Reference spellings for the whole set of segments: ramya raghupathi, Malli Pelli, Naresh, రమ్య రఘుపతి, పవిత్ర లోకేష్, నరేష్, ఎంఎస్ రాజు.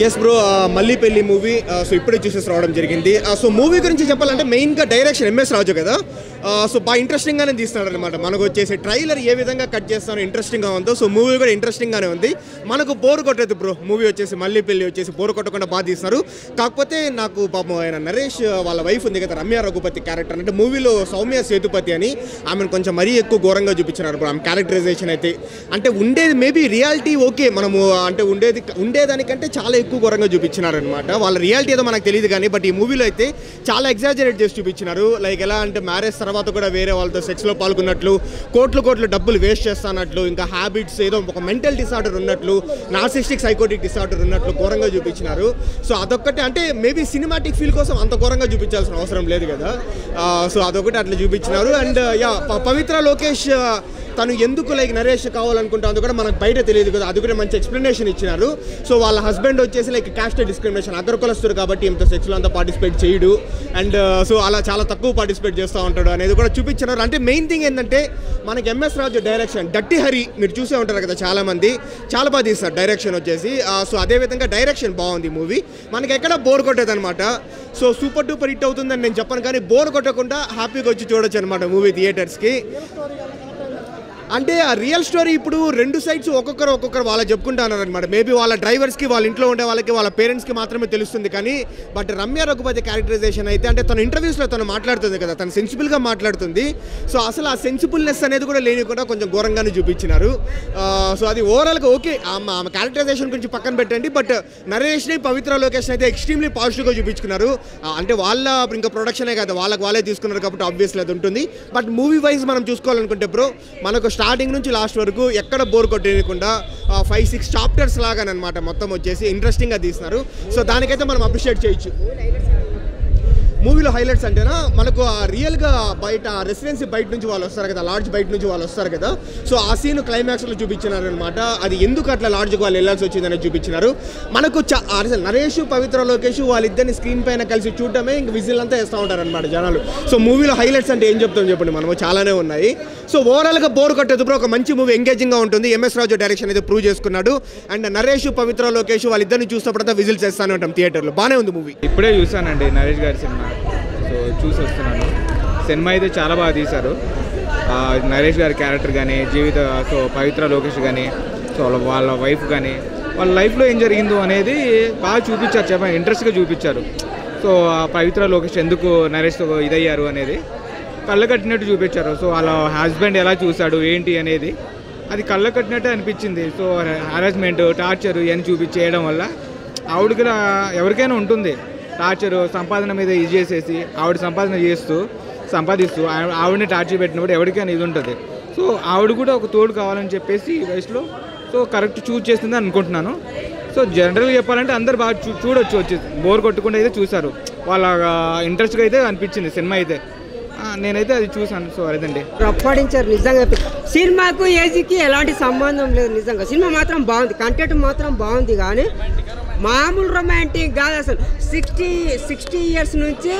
Yes bro Malli Pelli movie so इपड़े चूसेस रावडम जरिगिंदी सो मूवी गुरिंचि चेप्पालंटे मेन गा डायरेक्शन एमएस राजु कदा सो बा इंट्रेस्टिंग गाने तीस्तुन्नारु अन्नमाट मनकु वच्चेसे ट्रैलर ए विधंगा कट चेस्तारो इंट्रेस्टिंग गा उंदो सो मूवी कूडा इंट्रेस्टिंग गाने उंदी मनकु बोर कोट्टदु ब्रो मूवी वच्चेसे मल्ली पेल्ली वच्चेसे बोर कोट्टकुंडा बा तीस्तारु काकपोते नाकु पापम आयन नरेश वाळ्ळ वाइफ उंदी कदा रम्या रघुपति क्यारेक्टर अंटे मूवीलो सौम्य सेतुपति अनि आमेनु కొంచెం మరీ ఎక్కువ ఘోరంగా చూపించారు బ్రో. ఆమె క్యారెక్టరైజేషన్ అయితే అంటే ఉండేది మేబీ రియాలిటీ ఓకే మనము అంటే ఉండేదానికంటే చాలా ఎక్కువ ఘోరంగా చూపించారు అన్నమాట. వాళ్ళ రియాలిటీ ఏదో మనకు తెలియదు కానీ బట్ ఈ మూవీలో అయితే చాలా ఎగ్జాజరేట్ చేసి చూపించారు. లైక్ ఎలా అంటే మ్యారేజ్ తర్వాత కూడా వేరే వాళ్ళతో సెక్స్ లో పాల్గొన్నట్లు, కోట్లు డబ్బులు వేస్ట్ చేస్తానట్లు, ఇంకా హ్యాబిట్స్ ఏదో ఒక మెంటల్ డిసార్డర్ ఉన్నట్లు, నార్సిస్టిక్ సైకోటిక్ డిసార్డర్ ఉన్నట్లు ఘోరంగా చూపించారు. సో అదొక్కటే అంటే మేబీ సినిమాటిక్ ఫీల్ కోసం అంత ఘోరంగా చూపించాల్సిన అవసరం లేదు కదా. సో అదొకటి అట్లా చూపించారు. అండ్ యా పవిత్ర లోకేష్ తను ఎందుకు లైక్ నరేష్ కావాలనుకుంటాను కూడా మనకు బయట తెలియదు కదా, అది కూడా మంచి ఎక్స్ప్లెనేషన్ ఇచ్చినారు. సో వాళ్ళ హస్బెండ్ వచ్చేసి లైక్ క్యాస్ట్ డిస్క్రిమినేషన్ అగ్రకులస్తుడు కాబట్టి ఇంత సెక్స్లో అంతా పార్టిసిపేట్ చేయడు అండ్ సో అలా చాలా తక్కువ పార్టిసిపేట్ చేస్తూ ఉంటాడు అనేది కూడా చూపించినారు. అంటే మెయిన్ థింగ్ ఏంటంటే మనకి ఎంఎస్ రాజు డైరెక్షన్ డట్టి హరి మీరు చూసే ఉంటారు కదా, చాలామంది చాలా బాగా తీస్తారు డైరెక్షన్ వచ్చేసి. సో అదేవిధంగా డైరెక్షన్ బాగుంది మూవీ, మనకి ఎక్కడ బోర్ కొట్టేదనమాట. సో సూపర్ డూపర్ హిట్ అవుతుందని నేను చెప్పను కానీ బోర్ కొట్టకుండా హ్యాపీగా వచ్చి చూడొచ్చు అనమాట మూవీ థియేటర్స్కి. అంటే ఆ రియల్ స్టోరీ ఇప్పుడు రెండు సైడ్స్ ఒక్కొక్కరు వాళ్ళు చెప్పుకుంటున్నారు అనమాట. మేబీ వాళ్ళ డ్రైవర్స్కి, వాళ్ళ ఇంట్లో ఉండే వాళ్ళకి, వాళ్ళ పేరెంట్స్కి మాత్రమే తెలుస్తుంది కానీ బట్ రమ్య రఘుపతి క్యారెక్టరైజేషన్ అయితే అంటే తన ఇంటర్వ్యూస్లో తను మాట్లాడుతుంది కదా, తను సెన్సిబుల్గా మాట్లాడుతుంది. సో అసలు ఆ సెన్సిబుల్నెస్ అనేది కూడా లేనికుండా కొంచెం ఘోరంగానే చూపించినారు. సో అది ఓవరాల్గా ఓకే. ఆమె క్యారెక్టరైజేషన్ గురించి పక్కన పెట్టండి బట్ నరేష్ని, పవిత్ర లోకేష్ని అయితే ఎక్స్ట్రీమ్లీ పాజిటివ్గా చూపించుకున్నారు. అంటే వాళ్ళ ఇంకా ప్రొడక్షనే కదా, వాళ్ళే తీసుకున్నారు కాబట్టి ఆబ్వియస్లీ అది ఉంటుంది. బట్ మూవీ వైజ్ మనం చూసుకోవాలనుకుంటే బ్రో మనకు స్టార్టింగ్ నుంచి లాస్ట్ వరకు ఎక్కడ బోర్ కొట్టేయకుండా 5-6 చాప్టర్స్ లాగానమాట మొత్తం వచ్చేసి ఇంట్రెస్టింగ్గా తీస్తున్నారు. సో దానికైతే మనం అప్రిషియేట్ చేయొచ్చు. మూవీలో హైలైట్స్ అంటేనా మనకు ఆ రియల్గా బయట రెసిడెన్సీ బయట నుంచి వాళ్ళు వస్తారు కదా, లాడ్జ్ బయట నుంచి వాళ్ళు వస్తారు కదా. సో ఆ సీన్ క్లైమాక్స్లో చూపించినారు అనమాట. అది ఎందుకు అట్లా లాడ్జ్కి వాళ్ళు వెళ్ళాల్సి వచ్చిందని చూపించినారు. మనకు అసలు నరేష్, పవిత్ర లోకేష్ వాళ్ళిద్దరిని స్క్రీన్ పైన కలిసి చూడటమే ఇంక విజిల్ అంతా వేస్తూ ఉంటారనమాట జనాలు. సో మూవీలో హైలైట్స్ అంటే ఏం చెప్తాం చెప్పండి, మనము చాలానే ఉన్నాయి. సో ఓవరాల్గా బోర్ కొట్టదు బ్రో, ఒక మంచి మూవీ, ఎంగేజింగ్గా ఉంటుంది. ఎంఎస్ రాజు డైరెక్షన్ అయితే ప్రూవ్ చేసుకున్నాడు అండ్ నరేష్, పవిత్ర లోకేష్ వాళ్ళిద్దరిని చూసినప్పుడంతా విజిల్స్ వేస్తానే ఉంటాం థియేటర్లో. బాగానే ఉంది మూవీ. ఇప్పుడే చూసానండి నరేష్ గారి సినిమా, సో చూసి వస్తున్నాను. సినిమా అయితే చాలా బాగా తీశారు. నరేష్ గారి క్యారెక్టర్ కానీ, జీవిత సో పవిత్ర లోకేష్ కానీ, సో వాళ్ళ వైఫ్ కానీ, వాళ్ళ లైఫ్లో ఏం జరిగిందో అనేది బాగా చూపించారు, చాలా ఇంట్రెస్ట్గా చూపించారు. సో పవిత్ర లోకేష్ ఎందుకు నరేష్తో ఇదయ్యారు అనేది కళ్ళ కట్టినట్టు చూపించారు. సో వాళ్ళ హస్బెండ్ ఎలా చూశాడు ఏంటి అనేది అది కళ్ళ కట్టినట్టు అనిపించింది. సో హరాస్మెంట్, టార్చర్ ఇవన్నీ చూపించేయడం వల్ల ఆవిడకి ఎవరికైనా ఉంటుంది టార్చర్, సంపాదన మీద ఇది చేసేసి ఆవిడ సంపాదిస్తూ ఆవిడని టార్చర్ పెట్టినప్పుడు ఎవరికైనా ఇది ఉంటుంది. సో ఆవిడ కూడా ఒక తోడు కావాలని చెప్పేసి ఈ వయసులో సో కరెక్ట్ చూజ్ చేసిందని అనుకుంటున్నాను. సో జనరల్గా చెప్పాలంటే అందరు బాగా చూడొచ్చు, వచ్చి బోర్ కొట్టకుండా అయితే చూశారు. వాళ్ళ ఇంట్రెస్ట్గా అయితే అనిపించింది సినిమా అయితే, నేనైతే అది చూసాను. సో అదేండి అప్పాడించారు నిజంగా. సినిమాకు ఏజ్కి ఎలాంటి సంబంధం లేదు నిజంగా. సినిమా మాత్రం బాగుంది, కంటెంట్ మాత్రం బాగుంది కానీ మామూలు రొమాంటిక్ కాదు అసలు. 60 ఇయర్స్ నుంచి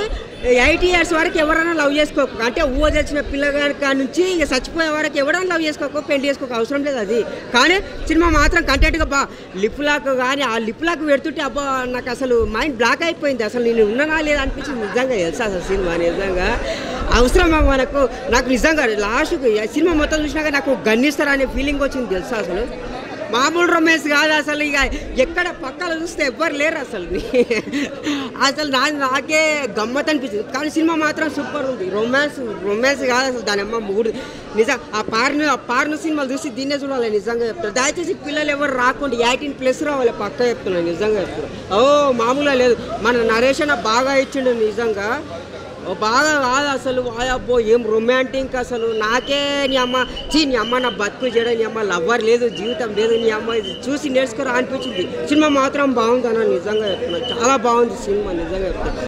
80 ఇయర్స్ వరకు ఎవరైనా లవ్ చేసుకోకు, అంటే ఊహ తెచ్చిన పిల్లగారి కాడ నుంచి ఇక చచ్చిపోయే వరకు ఎవరైనా లవ్ చేసుకోకు, పెళ్లి చేసుకోక అవసరం లేదు అది. కానీ సినిమా మాత్రం కంటెంట్గా లిప్లాక్ కానీ ఆ లిప్లాక్ పెడుతుంటే అబ్బా నాకు అసలు మైండ్ బ్లాక్ అయిపోయింది, అసలు నేను ఉన్నానా లేదా అనిపించింది నిజంగా. తెలుసా అసలు సినిమా నిజంగా అవసరమా మనకు? నాకు నిజంగా లాస్ట్కి సినిమా మొత్తం చూసినాక నాకు గన్నిస్తారనే ఫీలింగ్ వచ్చింది తెలుసా. అసలు మామూలు రొమాన్స్ కాదు అసలు. ఇక ఎక్కడ పక్కలు చూస్తే ఎవ్వరు లేరు అసలు. అసలు నాకే గమ్మత్ అనిపించింది కానీ సినిమా మాత్రం సూపర్ ఉంది. రొమాన్స్ కాదు అసలు దాని అమ్మ మూడు నిజం. ఆ పార్ను సినిమాలు చూసి దీన్నే చూడాలి నిజంగా చెప్తారు. దయచేసి పిల్లలు ఎవరు రాకుండా 18+ రావాలి పక్క చెప్తున్నాను నిజంగా చెప్తారు. ఓ మామూలుగా లేదు, మన నరేష్ అన్న బాగా ఇచ్చిండు నిజంగా, బాగా కాదు అసలు. అబ్బో ఏం రొమాంటిక్ అసలు. నాకే నీ అమ్మ చీ, నీ అమ్మ నా బతుకు చేయడం, నీ అమ్మ లవ్వర్ లేదు, జీవితం లేదు, నీ అమ్మ చూసి నేర్చుకోరా అనిపించింది. సినిమా మాత్రం బాగుంది అన్న నిజంగా చెప్తున్నా, చాలా బాగుంది సినిమా నిజంగా చెప్తున్నా.